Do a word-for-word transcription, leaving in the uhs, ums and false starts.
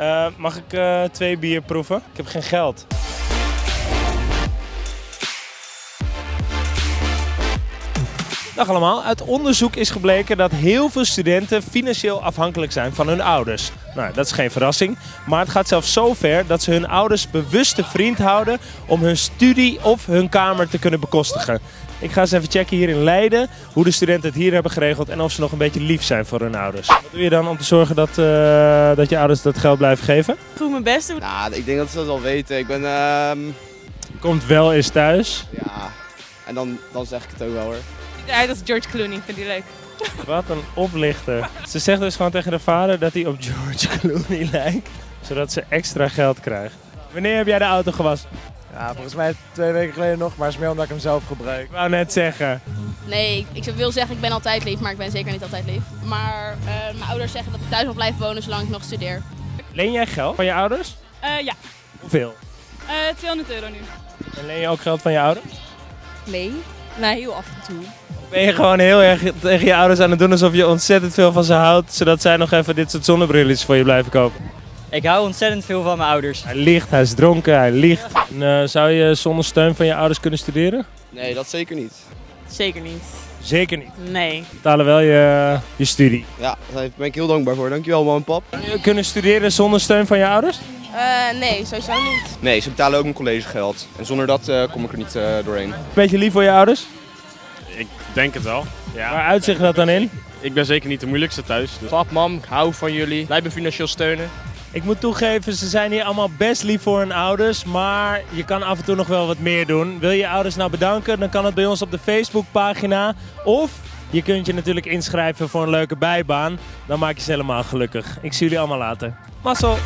Uh, mag ik uh, twee bier proeven? Ik heb geen geld. Dag allemaal, uit onderzoek is gebleken dat heel veel studenten financieel afhankelijk zijn van hun ouders. Nou, dat is geen verrassing, maar het gaat zelfs zo ver dat ze hun ouders bewust te vriend houden om hun studie of hun kamer te kunnen bekostigen. Ik ga eens even checken hier in Leiden hoe de studenten het hier hebben geregeld en of ze nog een beetje lief zijn voor hun ouders. Wat doe je dan om te zorgen dat, uh, dat je ouders dat geld blijven geven? Ik doe mijn best. Nou, ik denk dat ze dat al weten. Ik ben... Uh... Komt wel eens thuis. Ja, en dan, dan zeg ik het ook wel hoor. Ja, dat is George Clooney, vind ik leuk. Wat een oplichter. Ze zegt dus gewoon tegen haar vader dat hij op George Clooney lijkt, zodat ze extra geld krijgt. Wanneer heb jij de auto gewassen? Ja, volgens mij twee weken geleden nog, maar het is meer omdat ik hem zelf gebruik. Ik wou net zeggen. Nee, ik, ik wil zeggen ik ben altijd lief, maar ik ben zeker niet altijd lief. Maar uh, mijn ouders zeggen dat ik thuis mag blijven wonen zolang ik nog studeer. Leen jij geld van je ouders? Uh, ja. Hoeveel? Uh, tweehonderd euro nu. En leen je ook geld van je ouders? Nee, nou, heel af en toe. Ben je gewoon heel erg tegen je ouders aan het doen alsof je ontzettend veel van ze houdt, zodat zij nog even dit soort zonnebrilletjes voor je blijven kopen? Ik hou ontzettend veel van mijn ouders. Hij liegt, hij is dronken, hij liegt. En, uh, zou je zonder steun van je ouders kunnen studeren? Nee, dat zeker niet. Zeker niet. Zeker niet? Nee. Betalen wel je, je studie. Ja, daar ben ik heel dankbaar voor. Dankjewel, man en pap. Kunnen studeren zonder steun van je ouders? Uh, nee, sowieso niet. Nee, ze betalen ook mijn collegegeld. En zonder dat uh, kom ik er niet uh, doorheen. Beetje lief voor je ouders? Ik denk het wel. Ja. Waar uitzicht dat dan in? Ik ben zeker niet de moeilijkste thuis. Dus. Pap, mam, ik hou van jullie. Blijven financieel steunen. Ik moet toegeven, ze zijn hier allemaal best lief voor hun ouders, maar je kan af en toe nog wel wat meer doen. Wil je je ouders nou bedanken, dan kan het bij ons op de Facebookpagina. Of je kunt je natuurlijk inschrijven voor een leuke bijbaan. Dan maak je ze helemaal gelukkig. Ik zie jullie allemaal later. Mazzel!